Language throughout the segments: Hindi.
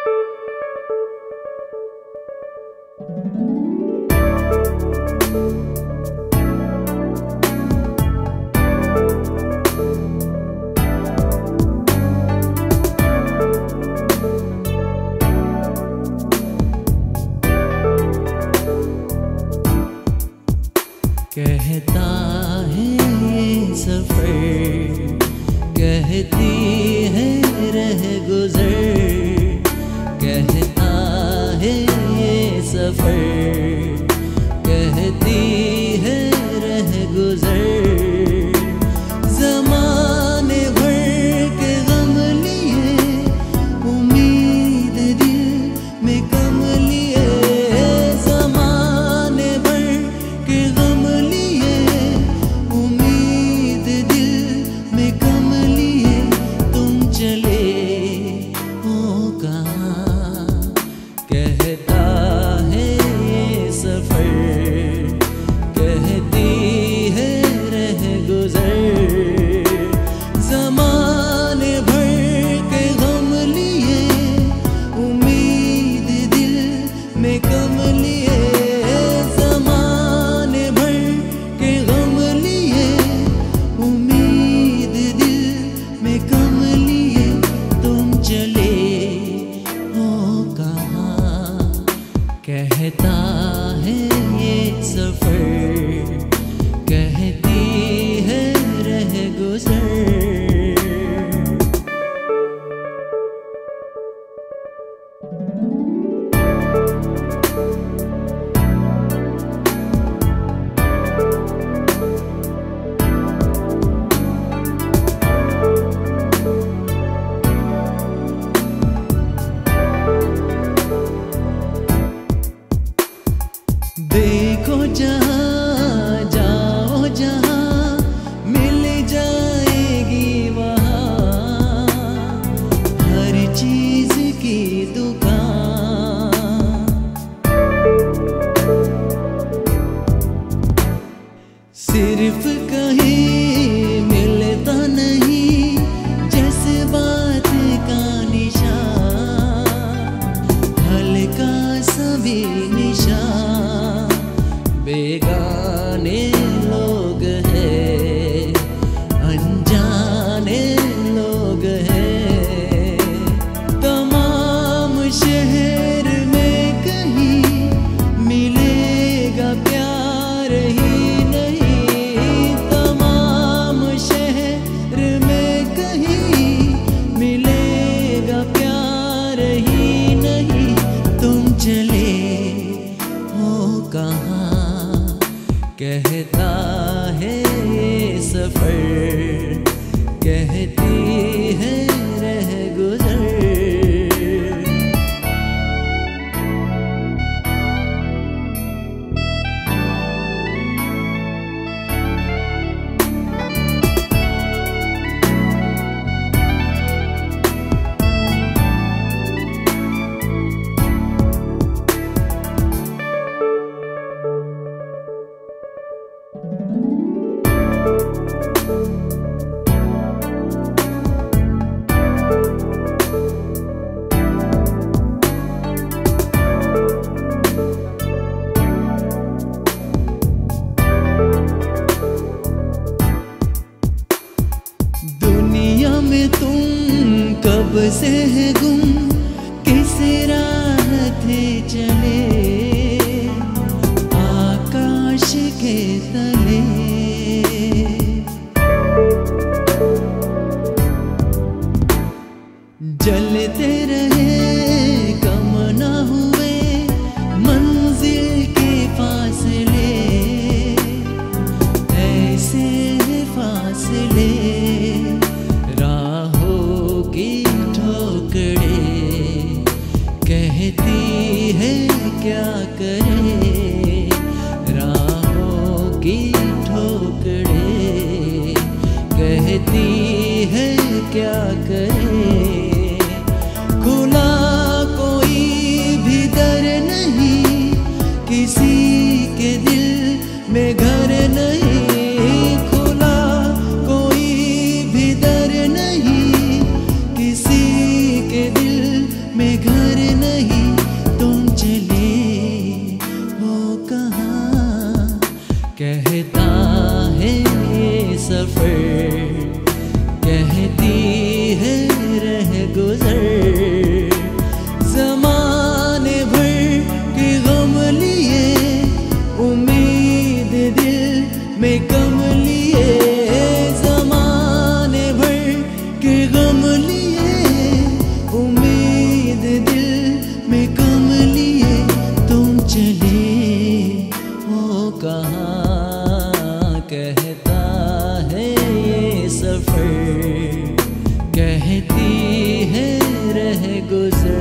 कहता है ये सफर, कहती है रह गुजर, कहता है ये सफर, कहती है रह गुजर। ज़माने भर के गम लिए, उम्मीद दिल में कम लिए, ज़माने भर के गम लिए, उम्मीद दिल में कम लिए। तुम चले हो कहाँ, कहता है ये सफर, कहती है रह गुजर। ज़माने भर के गम लिए, उम्मीद दिल में कम लिए, कहता है ये सफर, कहती है रह गुजर। देखो जहाँ जाओ, जहाँ मिल जाएगी वहाँ, हर चीज की दुकान। सिर्फ कहीं मिलता नहीं जज्बात का निशान, हल्का सा भी निशान। बेगाने लोग हैं, अनजाने लोग हैं, तमाम शहर में कहीं मिलेगा प्यार ही नहीं, तमाम शहर में कहीं मिलेगा प्यार ही नहीं। तुम चले हो कहाँ, कहता है ये सफर, कहती है रह गुजर। कब से है गुम, किस राह थे चले, आकाश के तले। जलते रहे कम ना हुए मंजिल के फासले, ऐसे है फासले है, क्या करे राहों की ठोकरे, कहती है क्या करे रहती है रह गुजर।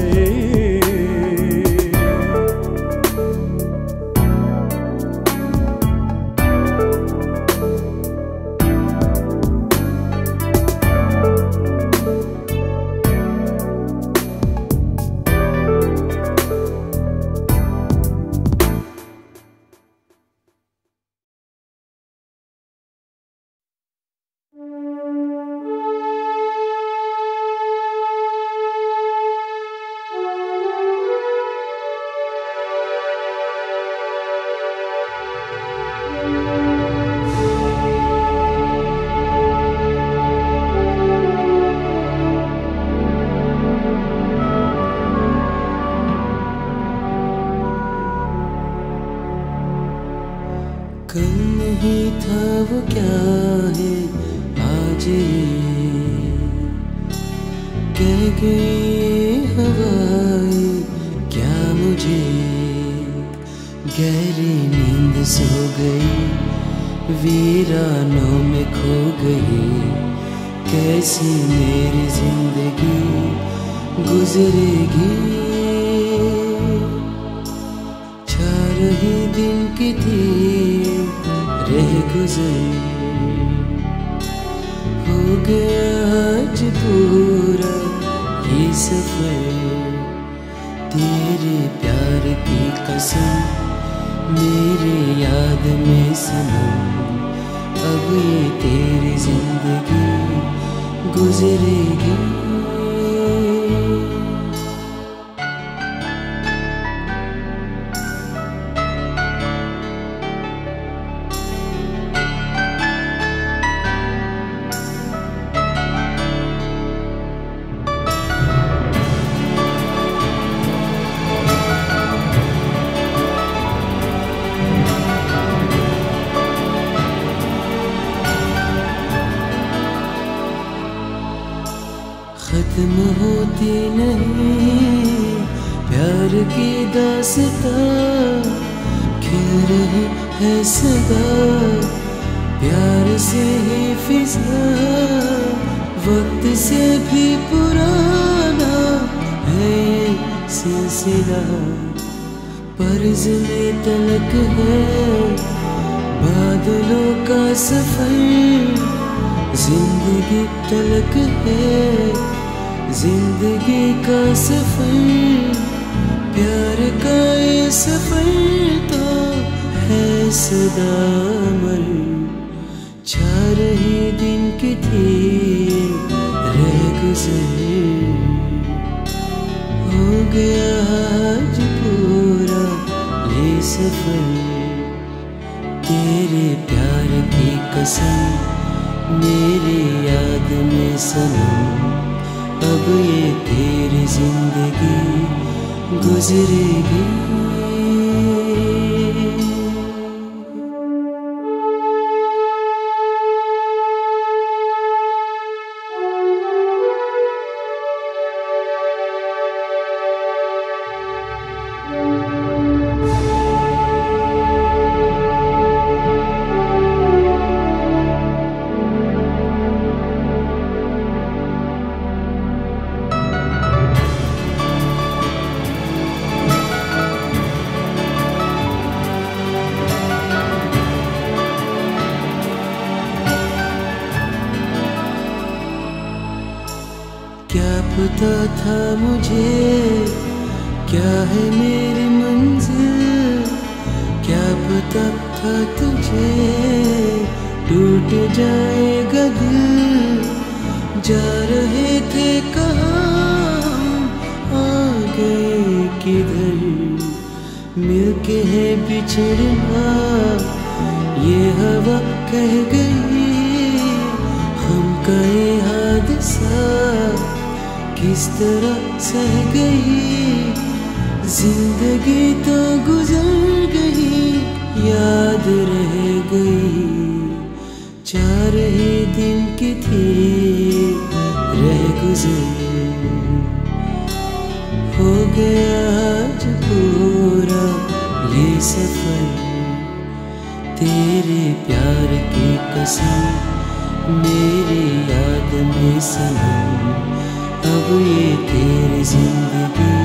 को ये तेरी जिंदगी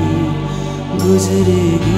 गुजरेगी।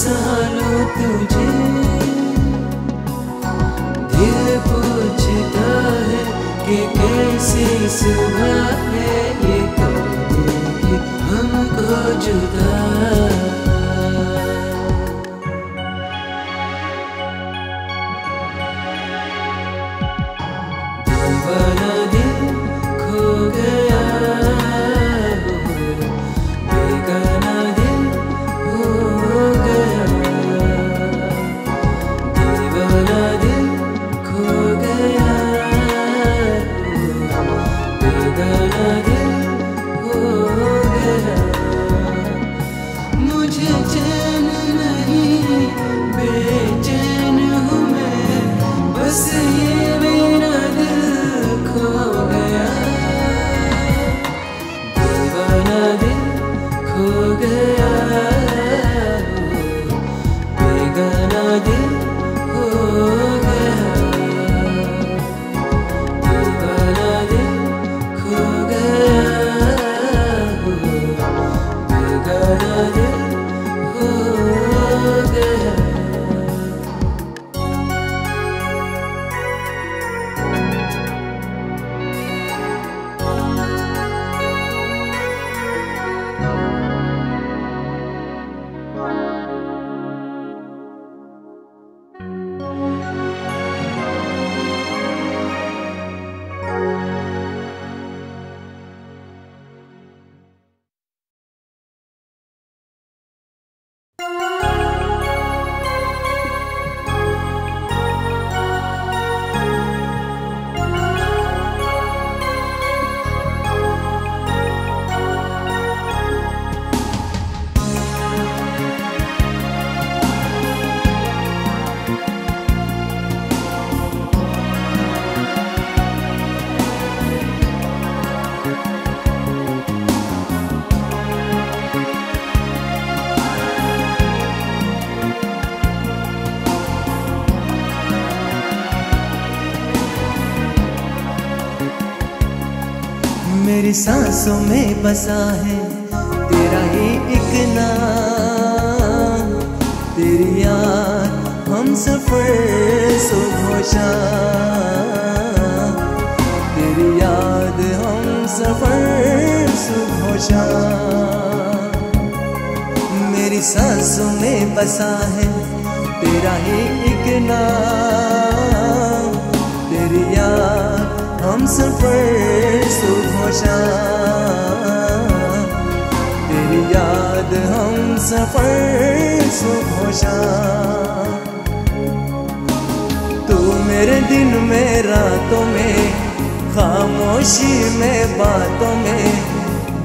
So तुझे दिल पूछता है कि कैसी सुबह है ये कब देगी हमको जुदा। दोबारा दिल खो गया बेगाना दिल हो गया। दोबारा दिल खो गया बेगाना दिल हो गया। मुझे चैन नहीं बेचैन हूँ मैं बस ये मेरा दिल खो गया। दीवाना दिल खो गया बेगाना दिल हो गया। दीवाना दिल खो गया बेगाना दिल हो गया। मेरी सांसों में बसा है तेरा ही एक नाम, तेरी याद हम सफर सुखोशा। तेरी याद हम सफर सुखोशा। मेरी सांसों में बसा है तेरा ही एक नाम, तेरी याद हम सफर सुखोशा। तेरी याद हम सफर सुखोशा। तू मेरे दिन में रातों में खामोशी में बातों में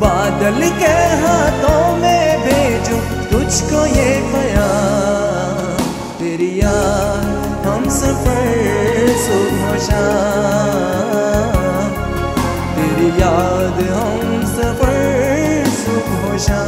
बादल के हाथों में भेजूं तुझको ये बयां। तेरी याद हम सफर सुखोशा। तेरी याद हम सफर सुखोशा।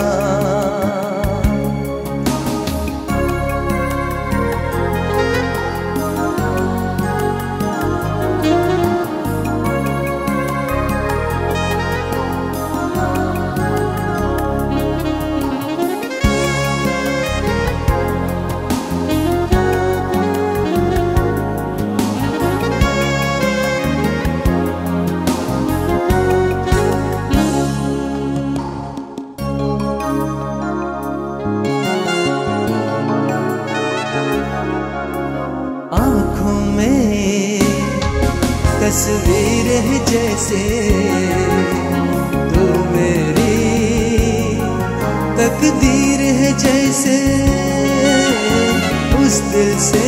तस्वीर है जैसे तू मेरी, तकदीर है जैसे उस दिल से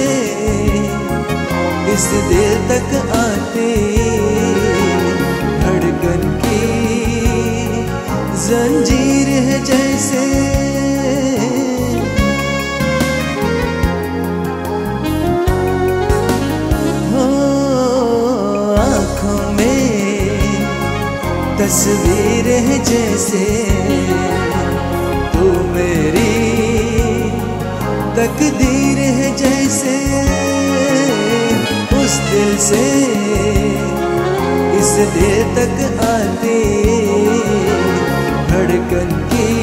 इस दिल तक आती धड़कन की जंजीर है जैसे। तस्वीर है जैसे तू मेरी, तकदीर है जैसे उस दिल से इस दिल तक आती धड़कन की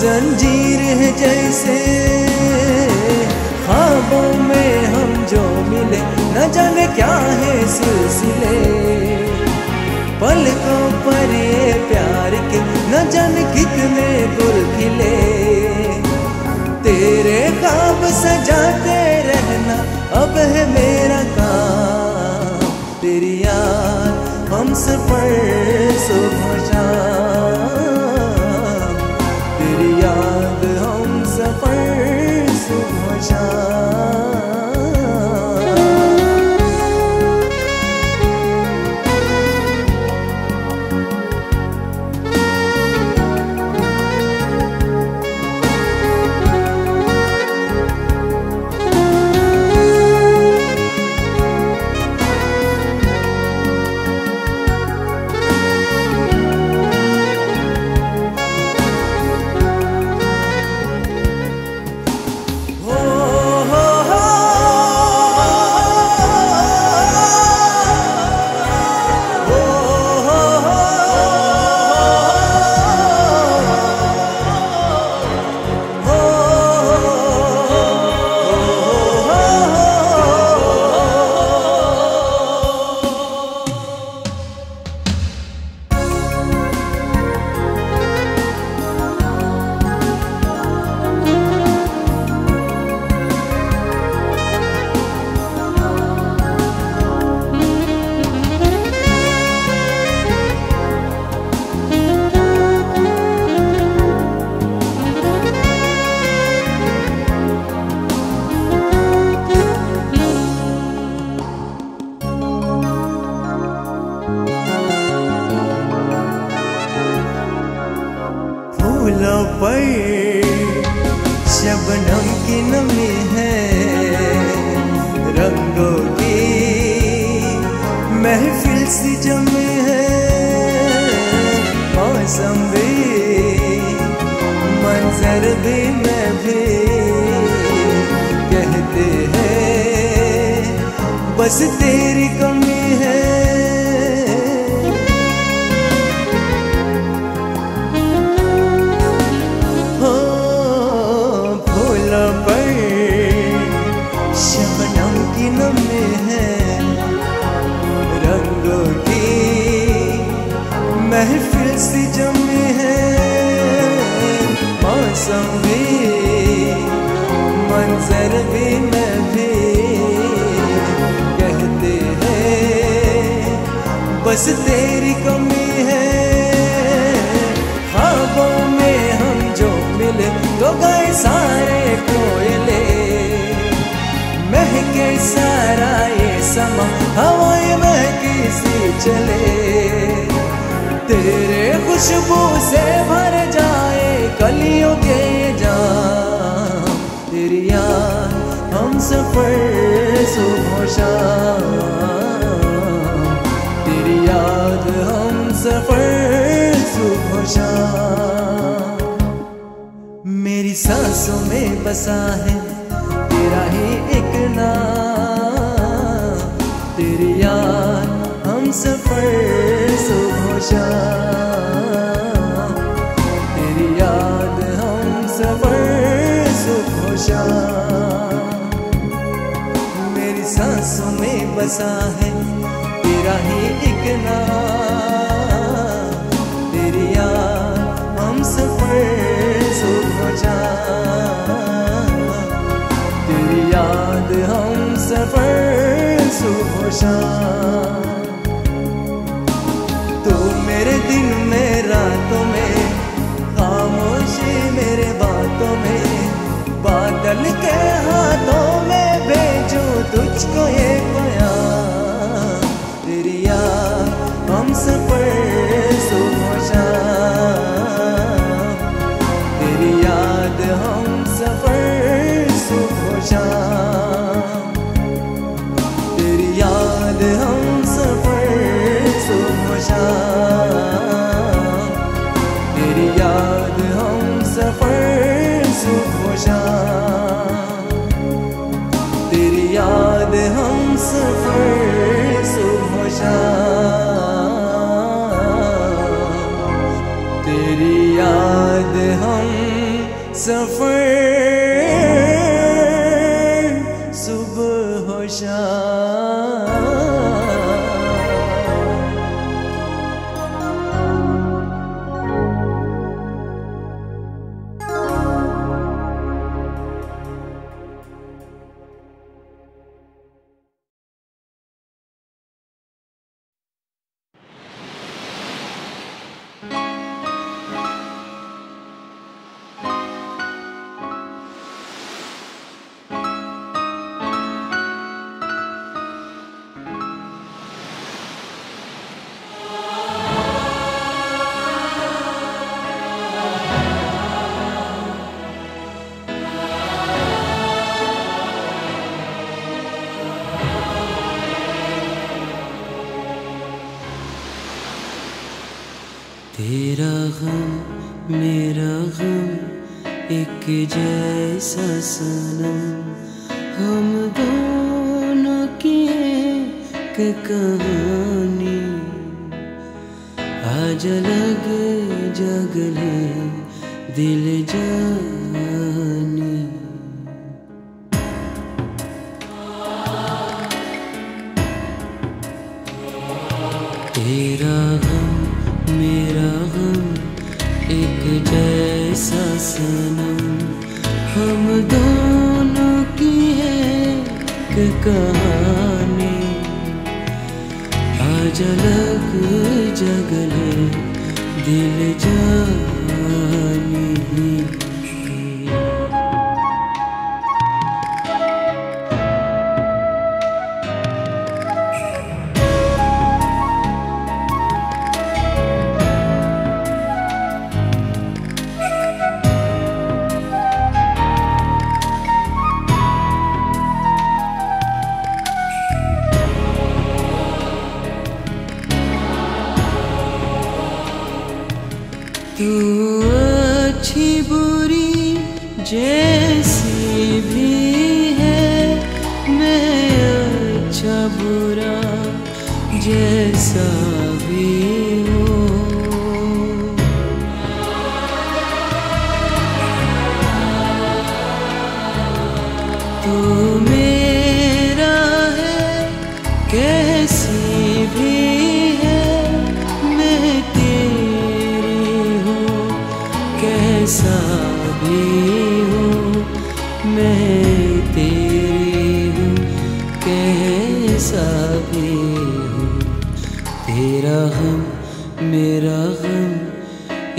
जंजीर है जैसे। जाने क्या है सिलसिले पलकों पर ये प्यार के न जाने कितने गुल खिले। तेरे ख्वाब सजाते रहना अब है मेरा काम, तेरी याद हमस पर सुबह शाम, तेरी याद हमस पर सुबह शाम। फूलों पर शबनम की नमी है, रंगों की महफिल सी जमी है। मौसम भी मंजर भी मैं भी कहते हैं बस तेरी कमी है। महफिल सी जमी है, मौसम भी मंजर भी मैं भी कहते हैं बस तेरी कमी है। ख्वाबों में हम जो मिले तो गए सारे कोयले, महके सारा ये समा हवाएं महकी सी चले। तेरे खुशबू से भर जाए कलियों के जाम, तेरी याद हम सफर सुबह शाम, तेरी याद हम सफर सुबह शाम। मेरी सांसों में बसा है तेरा ही एक नाम, तेरी याद हम सफर शाम, तेरी याद हम सफर सुबह शाम। मेरी सांसों में बसा है तेरा ही एक नाम, तेरी याद हम सफर सुबह शाम, तेरी याद हम सफर सुबह शाम। मेरे दिन में रातों में खामोशी मेरे बातों में, बादल के हाथों में भेजो तुझको ये प्यार, तेरी याद हम सफर सुबह शाम, तेरी याद हम सफर सुबह शाम, तेरी याद हम सफर सुबह शाम, तेरी याद हम सफर सुबह शाम, तेरी याद हम सफर सुबह शाम। मेरा गम एक जैसा सनम, हम दोनों की एक कहानी। आज अलग जग ले दिल जानी। मेरा गम एक जैसा सनम, हम दोनों की एक कहानी। आज अलग जग ले दिल जानी। तू अच्छी बुरी जैसी भी है, मैं अच्छा बुरा जैसा भी हूँ। तू मेरा है कैसी भी है, मैं कैसा भी हूँ, मैं तेरी हूँ। कैसा भी हूँ, तेरा हम मेरा हम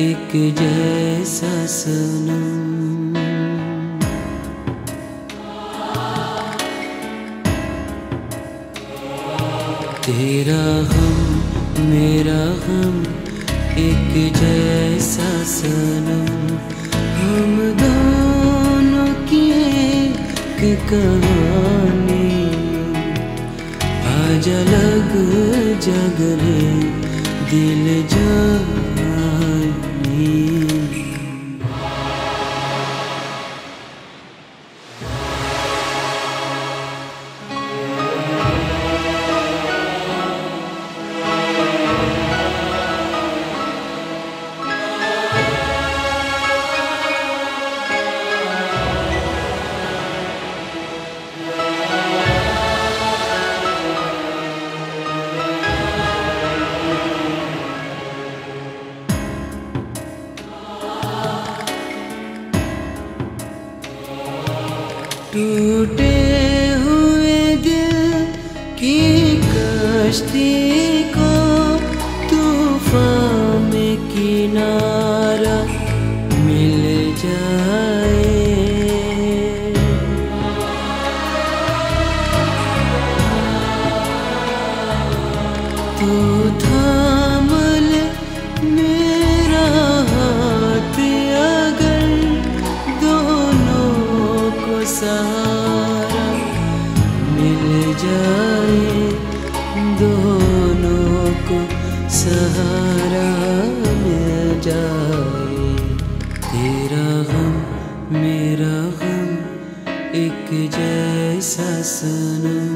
एक जैसा सनम। तेरा हम मेरा हम एक जैसा सनम, हम दोनों की एक कहानी। आज अलग जग ले दिल जानी। टूटे हुए दिल की कश्ती को तूफान में किनारा मिल जाए। तू थाम ले मेरा हाथ, अगर दोनों को सहारा मिल जाए, दोनों को सहारा मिल जाए। तेरा गम मेरा गम एक जैसा सनम।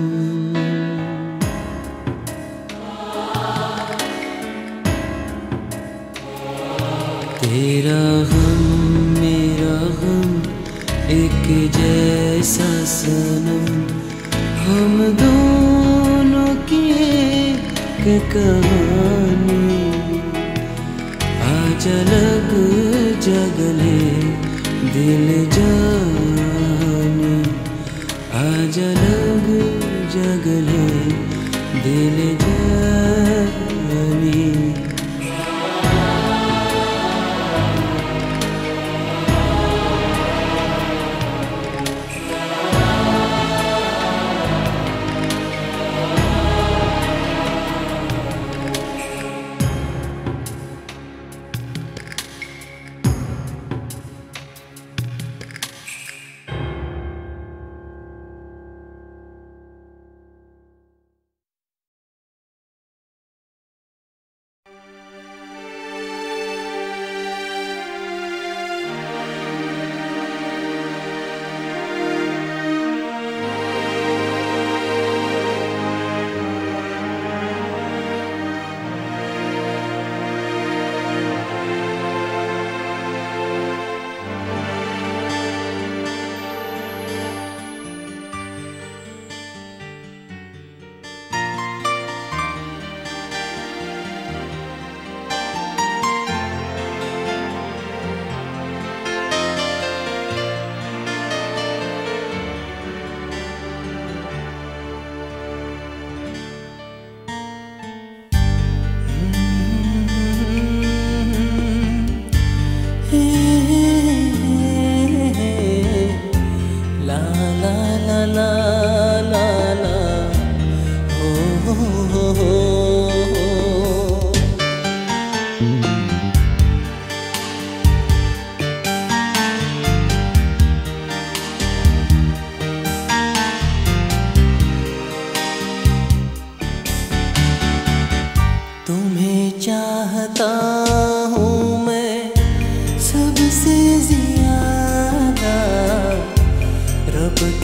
तेरा गम मेरा गम एक जैसा सनम, हम दोनों की एक कहानी। आज अलग जग ले दिल जानी। आज अलग जग ले दिल जानी।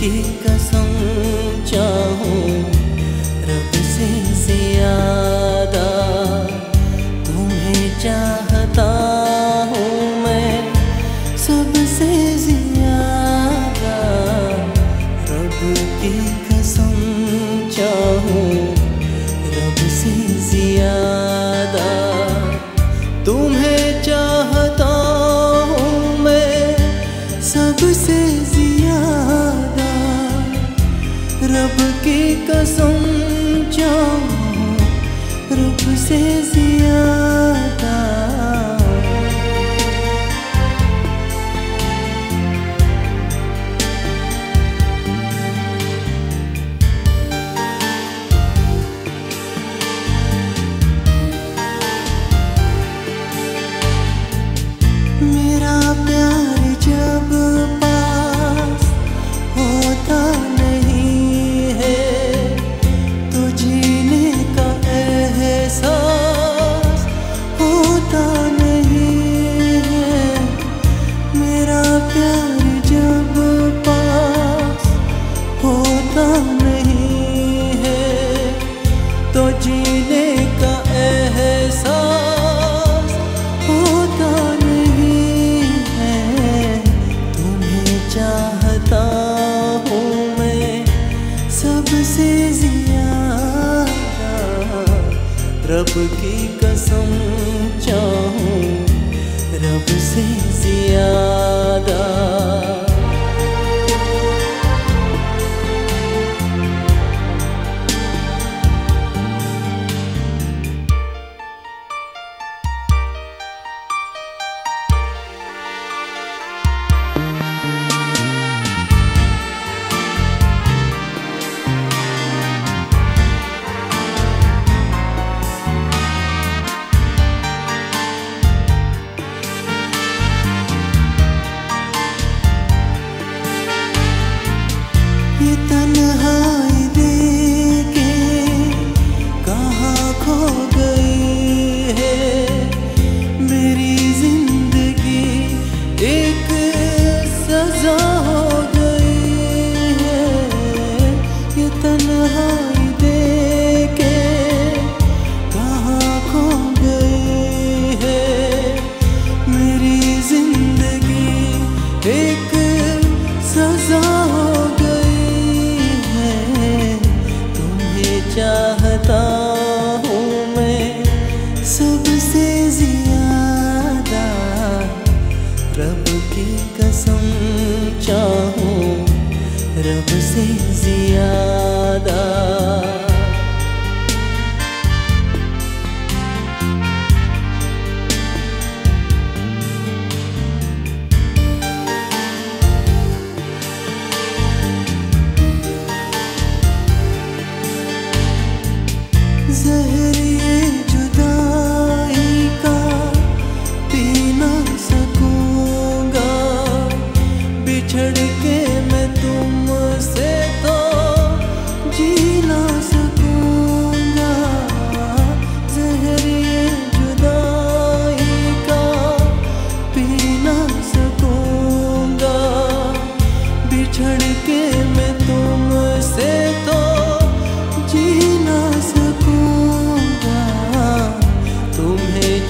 की कसम चाहूं रब से ज्यादा तुम्हें चाहता हूँ मैं, सबसे ज्यादा रब की कसम चाहूं रब से ज्यादा तुम्हें चाहता हूँ मैं, सबसे ज्यादा रब की कसम चाहूं रब से ज्यादा। रब की कसम चाहूं रब से ज्यादा।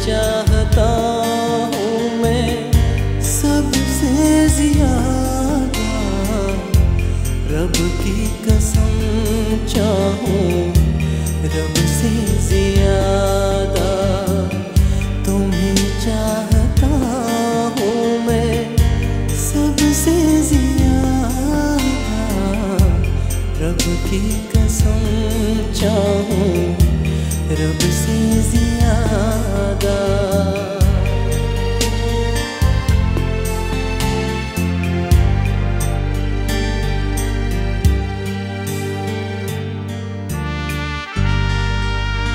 चाहता हूँ मैं सबसे ज्यादा रब की कसम चाहूं रब से ज्यादा। रब की कसम चाहूं रब से ज्यादा तुम्हें चाहता हूँ मैं, सबसे ज्यादा रब की कसम चाहूं रब से ज्यादा।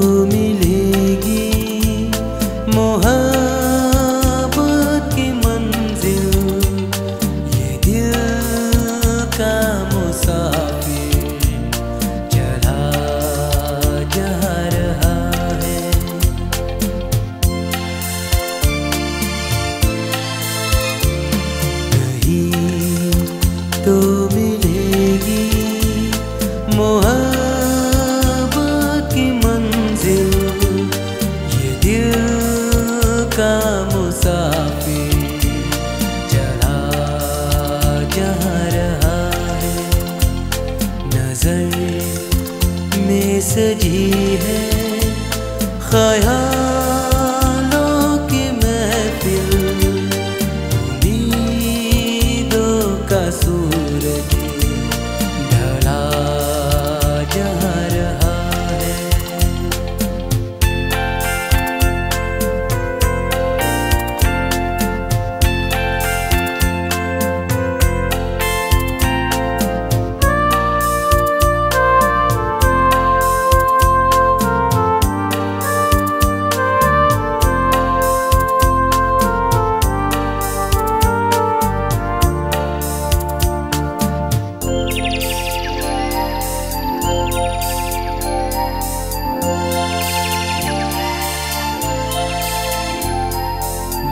मिलेगी मोहब्बत की मंजिल, ये दिल का मुसाफिर चला जा रहा है। नहीं तो मिलेगी मोहब्बत में सजी है ख्यालों की महफिल, उम्मीदों का सूरज ढला जा रहा है।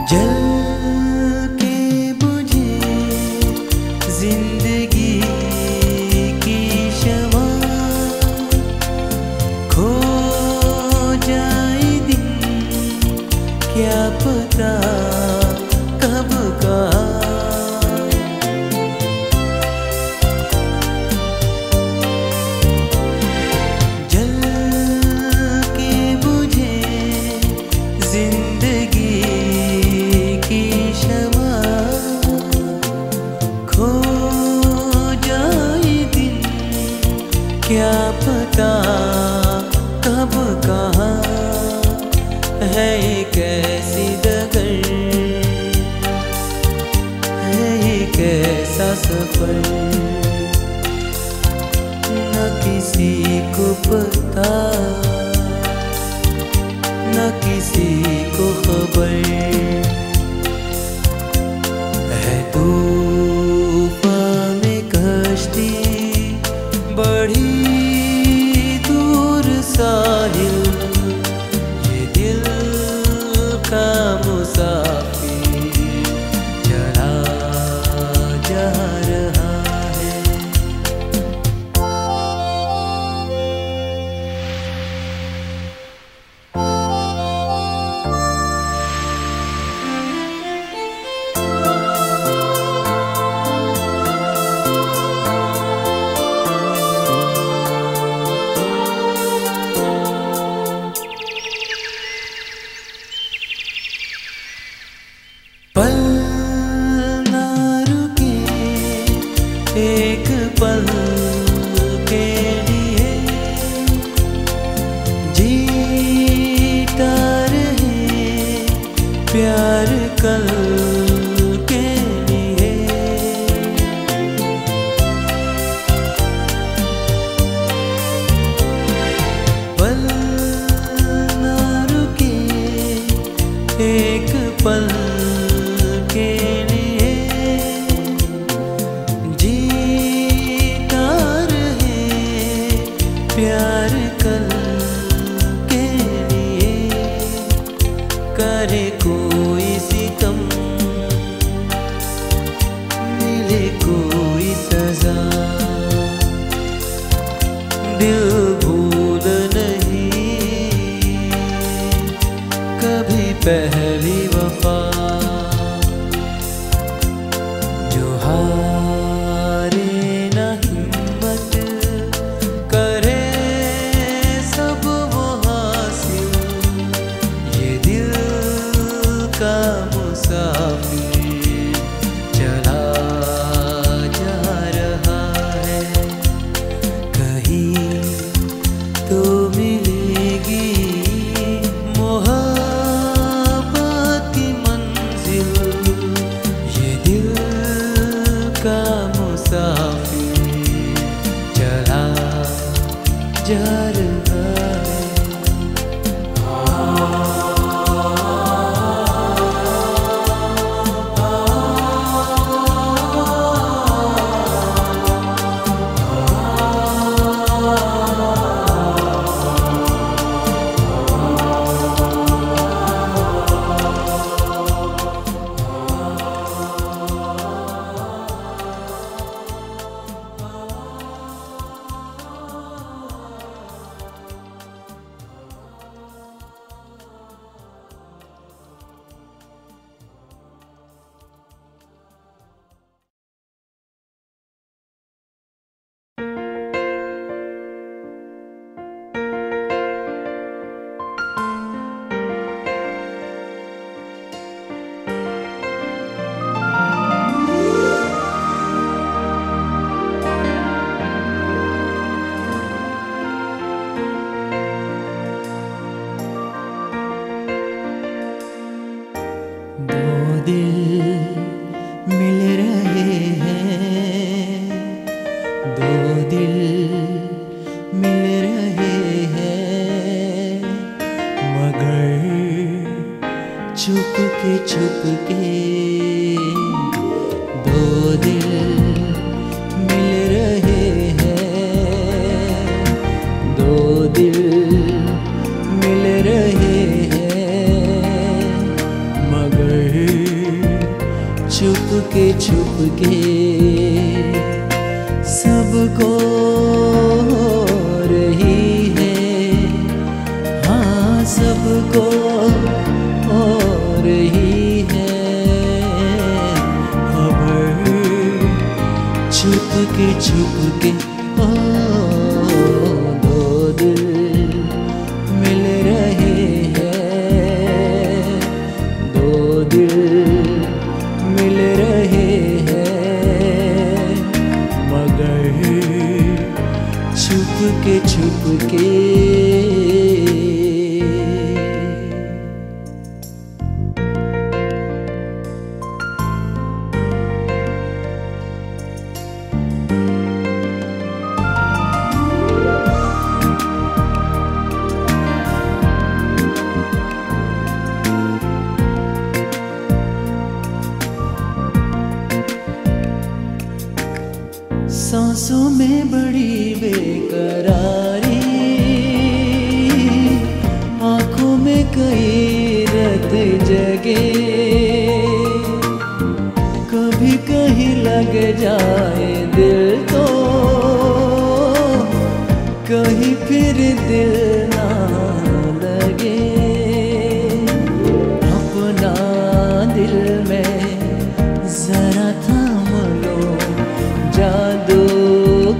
जल के बुझे जिंदगी की शमा, खो जाए दिन क्या पता कब का। जल के बुझे जिंदगी क्या पता कब कहाँ है, कैसी दगर है, कैसा सफर, न किसी को पता न किसी को खबर है। तूफान में कश्ती बढ़ी साहिल, ये दिल का मुसाफिर चला जा रहा है। पल ना रुके एक पल के लिए, जीता रहे प्यार कल के लिए। पल ना रुके एक पल के लिए, जीता रहे प्यार कल के लिए। करे कोई सितम मिले कोई सजा, दिल भूल नहीं कभी पहली वफा। मिलेगी मोहब्बत की मंजिल, छुप के दो दिल मिल रहे हैं, दो दिल मिल रहे हैं, मगर छुप के सबको रही है, हाँ सबको रही है खबर छुप के ओ दो दिल मिल रहे हैं, दो दिल मिल रहे हैं, मगर छुप के सांसों में बड़ी बेकरारी, आंखों में कई रत जगे, कभी कहीं लग जाए दिल तो कहीं फिर दिल ना लगे, अपना दिल में जरा थाम लो, जादू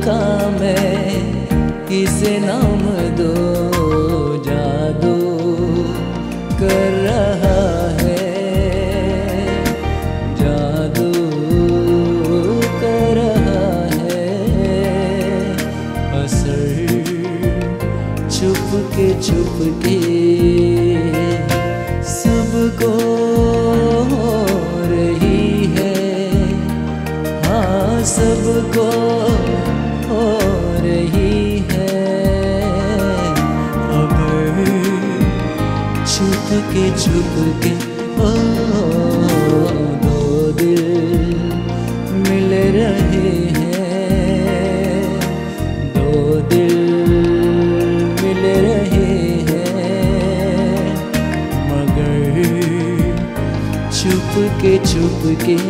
का मैं इसे नाम दो, जादू कर रहा है, जादू कर रहा है, असर छुप के सबको सबको हो रही है, अब छुप के ओ दो दिल मिल रहे हैं, दो दिल मिल रहे हैं, मगर छुप के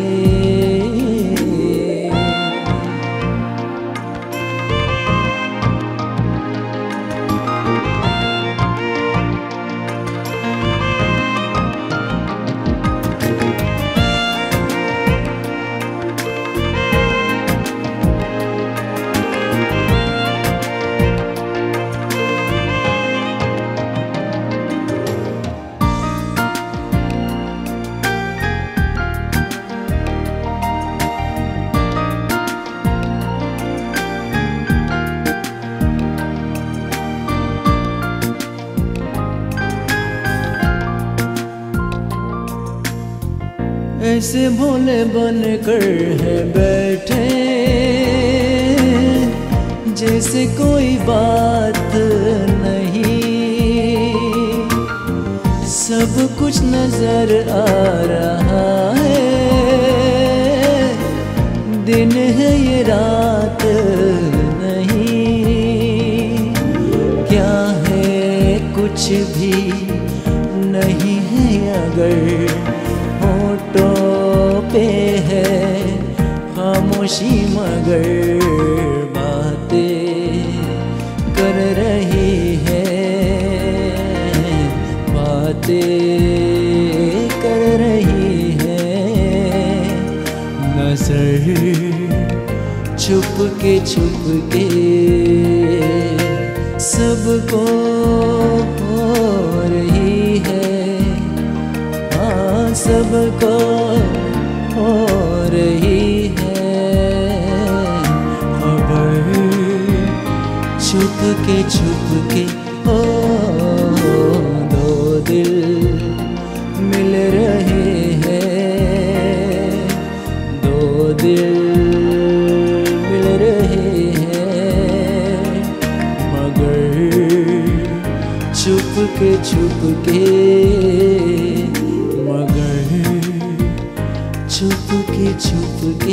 ऐसे भोले बन कर है बैठे, जैसे कोई बात नहीं, सब कुछ नजर आ रहा है, दिन है ये रात नहीं, क्या है कुछ भी नहीं है, अगर पे है खामोशी मगर बातें कर रही है, बातें कर रही है, नजर छुप के सबको हो रही है, हाँ सबको हो रही है, खबर छुप के ओ दो दिल मिल रहे हैं, दो दिल मिल रहे हैं, मगर छुप के छुप